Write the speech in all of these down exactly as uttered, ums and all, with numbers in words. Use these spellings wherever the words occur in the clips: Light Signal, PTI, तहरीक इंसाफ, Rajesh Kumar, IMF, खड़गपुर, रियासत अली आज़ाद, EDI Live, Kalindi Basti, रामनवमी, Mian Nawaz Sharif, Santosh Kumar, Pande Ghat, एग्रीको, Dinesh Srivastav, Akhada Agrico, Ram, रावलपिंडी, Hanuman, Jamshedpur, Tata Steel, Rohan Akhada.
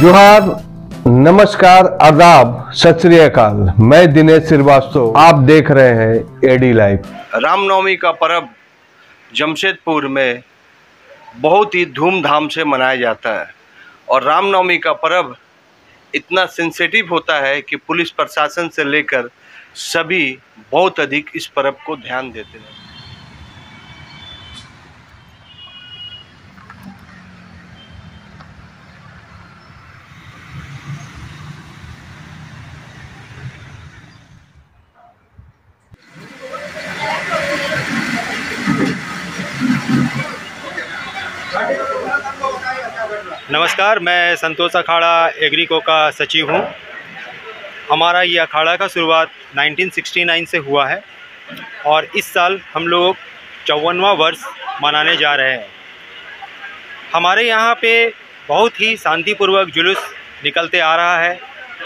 जोहार, नमस्कार, आदाब, सत श्री अकाल। मैं दिनेश श्रीवास्तव, आप देख रहे हैं एडी लाइव। रामनवमी का पर्व जमशेदपुर में बहुत ही धूमधाम से मनाया जाता है और रामनवमी का पर्व इतना सेंसिटिव होता है कि पुलिस प्रशासन से लेकर सभी बहुत अधिक इस पर्व को ध्यान देते हैं। नमस्कार, मैं संतोष अखाड़ा एग्रीको का सचिव हूं। हमारा ये अखाड़ा का शुरुआत उन्नीस सौ उनहत्तर से हुआ है और इस साल हम लोग चौवनवा वर्ष मनाने जा रहे हैं। हमारे यहाँ पे बहुत ही शांतिपूर्वक जुलूस निकलते आ रहा है।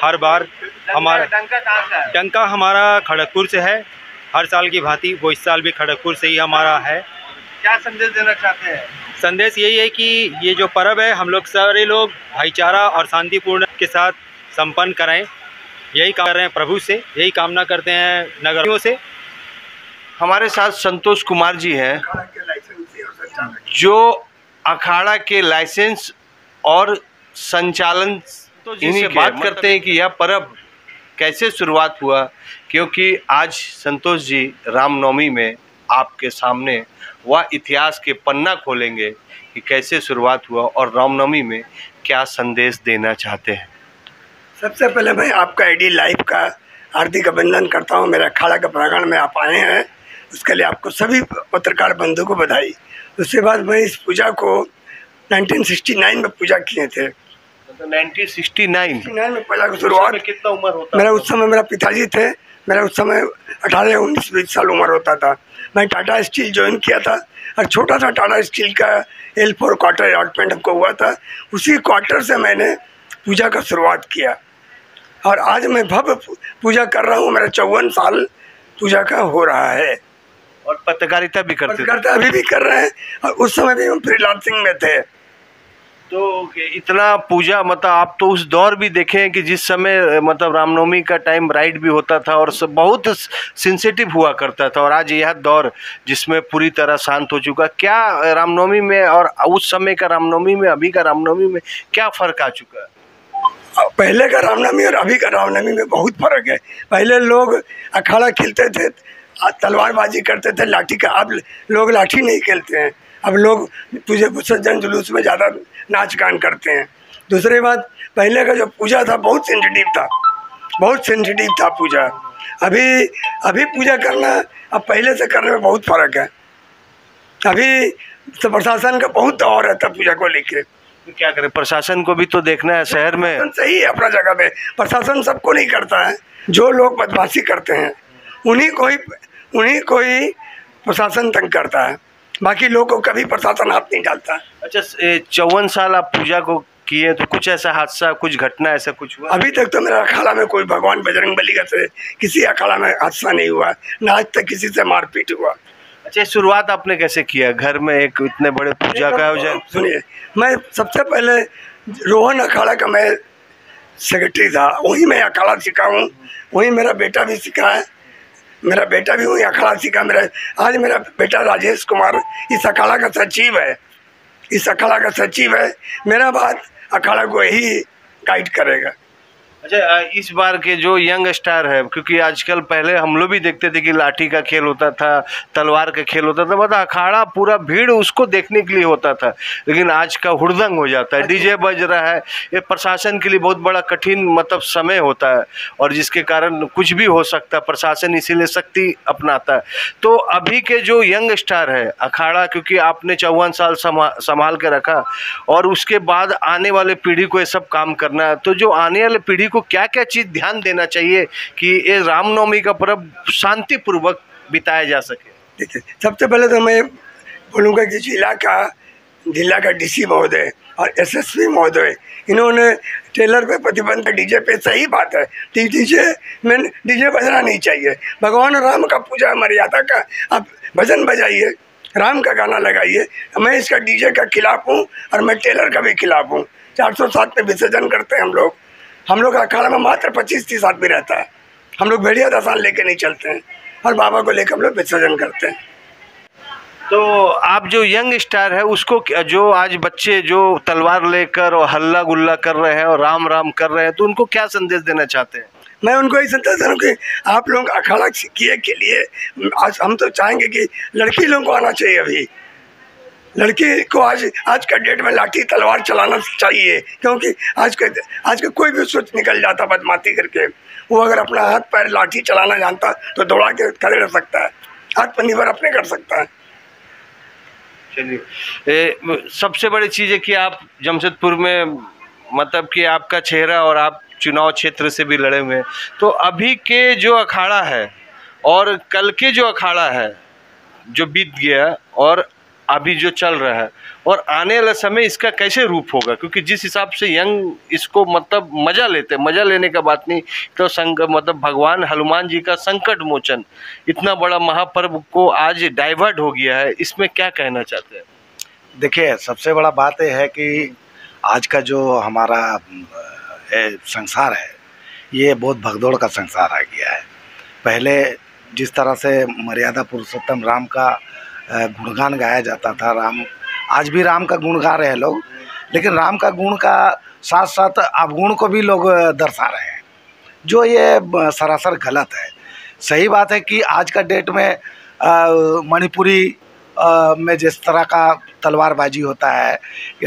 हर बार हमारा टंका हमारा खड़गपुर से है, हर साल की भांति वो इस साल भी खड़गपुर से ही हमारा है। क्या संदेश देना चाहते हैं? संदेश यही है कि ये जो पर्व है हम लोग सारे लोग भाईचारा और शांतिपूर्ण के साथ संपन्न कराएं, यही काम कर रहे हैं। प्रभु से यही कामना करते हैं, नगरियों से। हमारे साथ संतोष कुमार जी हैं जो अखाड़ा के लाइसेंस और संचालन तो इन्हीं बात करते हैं कि यह पर्व कैसे शुरुआत हुआ, क्योंकि आज संतोष जी रामनवमी में आपके सामने वह इतिहास के पन्ना खोलेंगे कि कैसे शुरुआत हुआ और रामनवमी में क्या संदेश देना चाहते हैं। सबसे पहले मैं आपका एडी लाइव का हार्दिक अभिनंदन करता हूं। मेरा अखाड़ा के प्रांगण में आप आए हैं, उसके लिए आपको सभी पत्रकार बंधु को बधाई। उसके बाद मैं इस पूजा को उन्नीस सौ उनहत्तर में पूजा किए थे। तो उन्नीस सौ उनहत्तर में पूजा की शुरुआत। कितना उम्र होता? मेरा उस समय मेरा पिताजी थे, मेरा उस समय अठारह उन्नीस बीस साल उम्र होता था। मैं टाटा स्टील ज्वाइन किया था और छोटा सा टाटा स्टील का एल फोर क्वार्टर अलॉटमेंट हमको हुआ था, उसी क्वार्टर से मैंने पूजा का शुरुआत किया और आज मैं भव्य पूजा कर रहा हूँ। मेरा चौवन साल पूजा का हो रहा है और पत्रकारिता भी करते पत्रकारिता अभी भी कर रहे हैं और उस समय भी हम फ्रीलांसिंग में थे। तो इतना पूजा मतलब आप तो उस दौर भी देखे हैं कि जिस समय मतलब रामनवमी का टाइम राइड भी होता था और सब बहुत सेंसिटिव हुआ करता था, और आज यह दौर जिसमें पूरी तरह शांत हो चुका। क्या रामनवमी में और उस समय का रामनवमी में अभी का रामनवमी में क्या फ़र्क आ चुका है? पहले का रामनवमी और अभी का रामनवमी में बहुत फ़र्क है। पहले लोग अखाड़ा खेलते थे, तलवारबाजी करते थे, लाठी का। अब लोग लाठी नहीं खेलते हैं, अब लोग पूजे विसर्जन जुलूस में ज़्यादा नाच गान करते हैं। दूसरी बात, पहले का जो पूजा था बहुत सेंसिटिव था, बहुत सेंसिटिव था पूजा। अभी अभी पूजा करना अब पहले से करने में बहुत फ़र्क है। अभी तो प्रशासन का बहुत दबाव रहता है पूजा को लेकर। तो क्या करें, प्रशासन को भी तो देखना है। शहर में सही है अपना जगह पे, प्रशासन सबको नहीं करता है। जो लोग बदमाशी करते हैं उन्हीं को ही उन्हीं को ही प्रशासन तंग करता है, बाकी लोग को कभी प्रशासन हाथ नहीं डालता। अच्छा, चौवन साल आप पूजा को किए तो कुछ ऐसा हादसा, कुछ घटना ऐसा कुछ हुआ? अभी तक तो मेरा अखाड़ा में कोई भगवान बजरंगबली का से किसी अखाड़ा में हादसा नहीं हुआ, ना आज तक किसी से मारपीट हुआ। अच्छा, शुरुआत आपने कैसे किया घर में एक इतने बड़े पूजा का आयोजन? सुनिए, मैं सबसे पहले रोहन अखाड़ा का मैं सेक्रेटरी था, वहीं मैं अखाड़ा सीखा हूँ, वहीं मेरा बेटा भी सीखा है। मेरा बेटा भी वही अखाड़ा सीखा। मेरा आज मेरा बेटा राजेश कुमार इस अखाड़ा का सचिव है, इस अखाड़ा का सचिव है। मेरा बात अखाड़ा को ही गाइड करेगा। अच्छा, इस बार के जो यंग स्टार है, क्योंकि आजकल पहले हम लोग भी देखते थे कि लाठी का खेल होता था, तलवार का खेल होता था, मतलब अखाड़ा पूरा भीड़ उसको देखने के लिए होता था, लेकिन आज का हुड़दंग हो जाता है, डीजे बज रहा है। ये प्रशासन के लिए बहुत बड़ा कठिन मतलब समय होता है और जिसके कारण कुछ भी हो सकता है। प्रशासन इसीलिए सख्ती अपनाता है। तो अभी के जो यंग स्टार है अखाड़ा, क्योंकि आपने चौवन साल संभाल के रखा और उसके बाद आने वाले पीढ़ी को ये सब काम करना है, तो जो आने वाले पीढ़ी को क्या क्या चीज ध्यान देना चाहिए कि ये रामनवमी का पर्व शांतिपूर्वक बिताया जा सके? देखिए, सबसे पहले तो मैं बोलूँगा कि जिला का जिला का डीसी महोदय और एसएसपी महोदय, इन्होंने टेलर पे प्रतिबंध, डीजे पे। सही बात है, डीजे में डीजे बजना नहीं चाहिए। भगवान राम का पूजा मर्यादा का आप भजन बजाइए, राम का गाना लगाइए। मैं इसका डीजे का खिलाफ हूँ और मैं टेलर का भी खिलाफ हूँ। चार सौ सात पे विसर्जन करते हैं हम लोग। हम लोग का अखाड़ा में मात्र पच्चीस तीस आदमी रहता है। हम लोग भेड़िया दसान लेके नहीं चलते हैं और बाबा को लेकर हम लोग विसर्जन करते हैं। तो आप जो यंग स्टार है उसको, जो आज बच्चे जो तलवार लेकर और हल्ला गुल्ला कर रहे हैं और राम राम कर रहे हैं, तो उनको क्या संदेश देना चाहते हैं? मैं उनको ये संदेश दे रहा हूँ कि आप लोग अखाड़ा किए के लिए आज हम तो चाहेंगे कि लड़की लोगों को आना चाहिए। अभी लड़की को आज आज का डेट में लाठी तलवार चलाना चाहिए, क्योंकि आज के आज का कोई भी सोच निकल जाता बदमाशी करके। वो अगर अपना हाथ पैर लाठी चलाना जानता तो दौड़ा के खड़े रह सकता है, आत्मनिर्भर अपने कर सकता है। चलिए, सबसे बड़ी चीज़ है कि आप जमशेदपुर में, मतलब कि आपका चेहरा और आप चुनाव क्षेत्र से भी लड़े हुए हैं, तो अभी के जो अखाड़ा है और कल के जो अखाड़ा है जो बीत गया और अभी जो चल रहा है और आने वाला समय, इसका कैसे रूप होगा? क्योंकि जिस हिसाब से यंग इसको मतलब मज़ा लेते, मज़ा लेने का बात नहीं तो संक मतलब भगवान हनुमान जी का संकट मोचन इतना बड़ा महापर्व को आज डाइवर्ट हो गया है, इसमें क्या कहना चाहते हैं? देखिए, सबसे बड़ा बात यह है कि आज का जो हमारा संसार है ये बहुत भगदौड़ का संसार आ गया है। पहले जिस तरह से मर्यादा पुरुषोत्तम राम का गुणगान गाया जाता था, राम आज भी राम का गुण गा रहे हैं लोग, लेकिन राम का गुण का साथ साथ अवगुण को भी लोग दर्शा रहे हैं, जो ये सरासर गलत है। सही बात है कि आज का डेट में मणिपुरी में जिस तरह का तलवारबाजी होता है,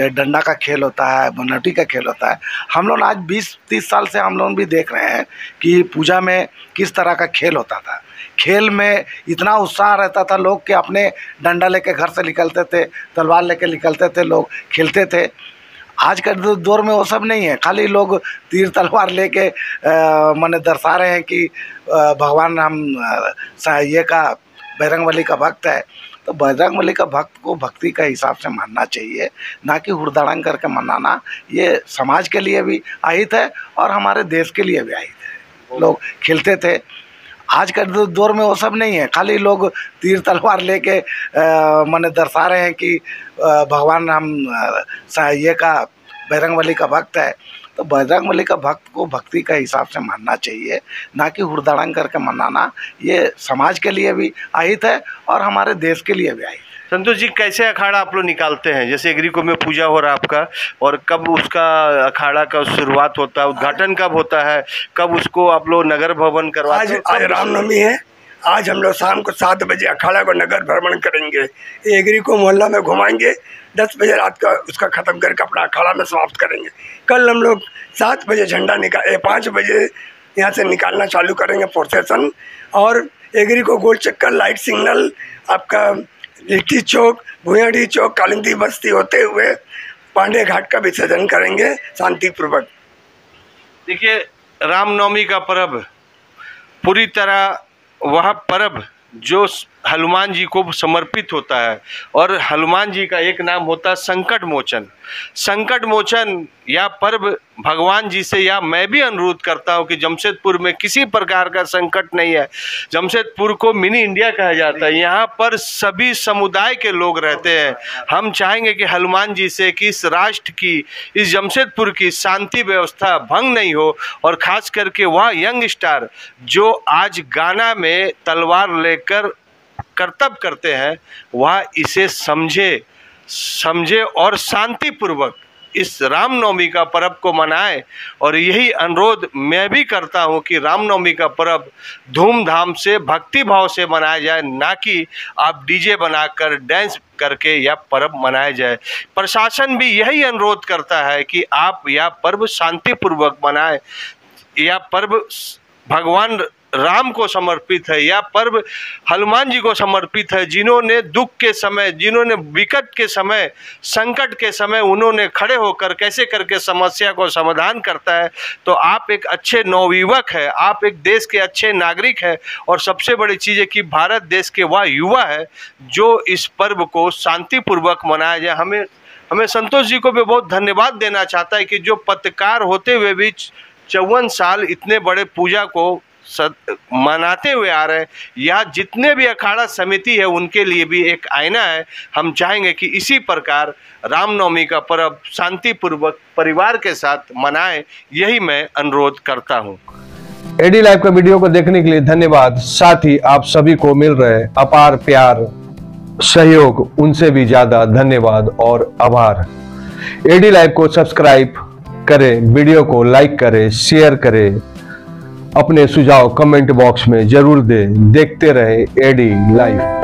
डंडा का खेल होता है, बनौटी का खेल होता है, हम लोग आज बीस तीस साल से हम लोग भी देख रहे हैं कि पूजा में किस तरह का खेल होता था। खेल में इतना उत्साह रहता था लोग कि अपने डंडा लेके घर से निकलते थे, तलवार लेके निकलते थे, लोग खेलते थे। आज के दौर में वो सब नहीं है, खाली लोग तीर तलवार लेके माने दर्शा रहे हैं कि भगवान राम ये का बजरंगबली का भक्त है। तो बजरंगबली का भक्त को भक्ति का हिसाब से मानना चाहिए, ना कि हुड़दड़ंग करके मनाना। ये समाज के लिए भी आहित है और हमारे देश के लिए भी आहित है। लोग खेलते थे, आज के दौर में वो सब नहीं है, खाली लोग तीर तलवार लेके माने दर्शा रहे हैं कि भगवान राम ये का बजरंगबली का भक्त है। तो बजरंगबली का भक्त को भक्ति का हिसाब से मानना चाहिए, ना कि हुड़दड़ंग करके मनाना। ये समाज के लिए भी आहित है और हमारे देश के लिए भी आहित है। संतोष जी, कैसे अखाड़ा आप लोग निकालते हैं? जैसे एग्रीको में पूजा हो रहा है आपका, और कब उसका अखाड़ा का शुरुआत होता है, उद्घाटन कब होता है, कब उसको आप लोग नगर भवन करवाते हैं? आज रामनवमी है, आज हम लोग शाम को सात बजे अखाड़ा को नगर भ्रमण करेंगे, एग्रीको मोहल्ला में घुमाएंगे, दस बजे रात का उसका ख़त्म करके अपना अखाड़ा में समाप्त करेंगे। कल हम लोग सात बजे झंडा निकाल पाँच बजे यहाँ से निकालना चालू करेंगे प्रोसेसन, और एग्रीको गोल चक्कर, लाइट सिग्नल, आपका इठी चौक, भुईयाडी चौक, कालिंदी बस्ती होते हुए पांडे घाट का विसर्जन करेंगे शांतिपूर्वक। देखिए, रामनवमी का पर्व पूरी तरह वह पर्व जो हनुमान जी को समर्पित होता है, और हनुमान जी का एक नाम होता है संकट मोचन। संकट मोचन या पर्व भगवान जी से या मैं भी अनुरोध करता हूँ कि जमशेदपुर में किसी प्रकार का संकट नहीं है। जमशेदपुर को मिनी इंडिया कहा जाता है, यहाँ पर सभी समुदाय के लोग रहते हैं। हम चाहेंगे कि हनुमान जी से कि इस राष्ट्र की, इस जमशेदपुर की शांति व्यवस्था भंग नहीं हो, और ख़ास करके वह यंग स्टार जो आज गाना में तलवार लेकर कर्तव्य करते हैं, वह इसे समझे समझे और शांतिपूर्वक इस रामनवमी का पर्व को मनाएं। और यही अनुरोध मैं भी करता हूं कि रामनवमी का पर्व धूमधाम से, भक्ति भाव से मनाया जाए, ना कि आप डीजे बनाकर डांस करके यह पर्व मनाया जाए। प्रशासन भी यही अनुरोध करता है कि आप यह पर्व शांतिपूर्वक मनाएं। यह पर्व भगवान राम को समर्पित है, या पर्व हनुमान जी को समर्पित है, जिन्होंने दुख के समय, जिन्होंने विकट के समय, संकट के समय उन्होंने खड़े होकर कैसे करके समस्या को समाधान करता है। तो आप एक अच्छे नवयुवक है, आप एक देश के अच्छे नागरिक है, और सबसे बड़ी चीज़ है कि भारत देश के वह युवा है जो इस पर्व को शांतिपूर्वक मनाया जाए। हमें हमें संतोष जी को भी बहुत धन्यवाद देना चाहता है कि जो पत्रकार होते हुए भी चौवन साल इतने बड़े पूजा को सद, मनाते हुए आ रहे हैं। यह जितने भी अखाड़ा समिति है उनके लिए भी एक आईना है। हम चाहेंगे कि इसी प्रकार रामनवमी का पर्व शांतिपूर्वक परिवार के साथ मनाएं, यही मैं अनुरोध करता हूं। एडी लाइव का वीडियो को देखने के लिए धन्यवाद। साथ ही आप सभी को मिल रहे अपार प्यार सहयोग, उनसे भी ज्यादा धन्यवाद और आभार। एडी लाइव को सब्सक्राइब करें, वीडियो को लाइक करें, शेयर करें, अपने सुझाव कमेंट बॉक्स में जरूर दें। देखते रहे एडी लाइव।